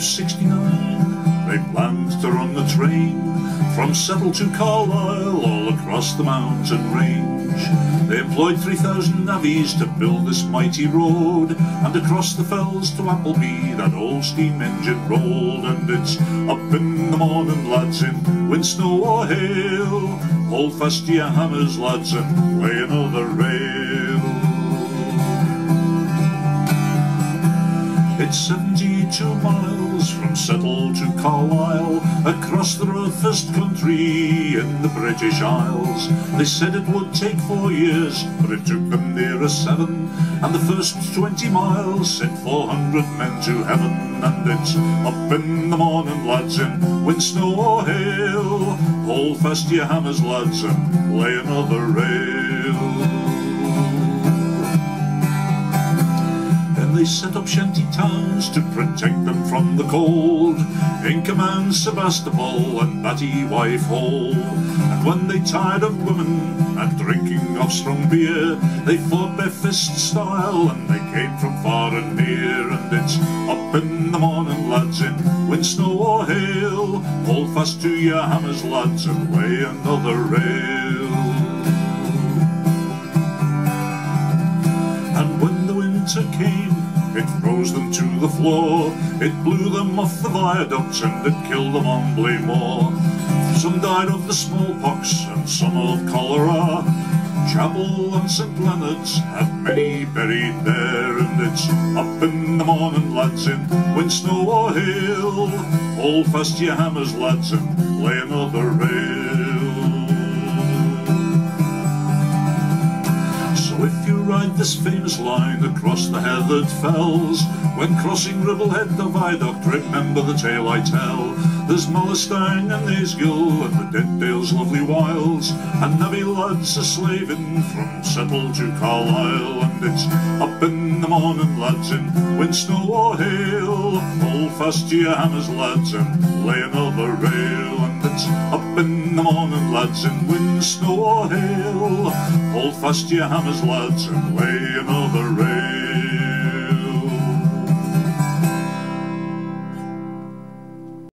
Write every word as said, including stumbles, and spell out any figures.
of sixty-nine, they planned to run the train from Settle to Carlisle, all across the mountain range. They employed three thousand navvies to build this mighty road, and across the fells to Appleby that old steam engine rolled. And it's up in the morning, lads, in wind, snow or hail, hold fast to your hammers, lads, and lay another rail. It's seventy-two miles from Settle to Carlisle, across the roughest country in the British Isles. They said it would take four years, but it took them nearer seven, and the first twenty miles sent four hundred men to heaven. And it's up in the morning, lads, in wind, snow or hail, hold fast to your hammers, lads, and lay another rail. They set up shanty towns to protect them from the cold, in command Sebastopol and Batty Wife Hall. And when they tired of women and drinking of strong beer, they fought their fist style and they came from far and near. And it's up in the morning, lads, in wind, snow or hail, hold fast to your hammers, lads, and lay another rail. And when the winter came, it froze them to the floor, it blew them off the viaducts and it killed them on Blaymore. Some died of the smallpox and some of cholera. Chapel and Saint Leonard's had many buried there. And it's up in the morning, lads, in wind, snow or hail, hold fast to your hammers, lads, and lay another rail. If you ride this famous line across the heathered fells, when crossing Ribblehead the viaduct, remember the tale I tell. There's Mullerstein and Naisgill and the dead dale's lovely wilds, and navvy lads are slaving from Settle to Carlisle. And it's up in the morning, lads, in wind, snow or hail, hold fast to your hammers, lads, and lay another rail. And it's up in the morning, lads, in wind, snow or hail, hold fast to your hammers, lads, and lay another rail.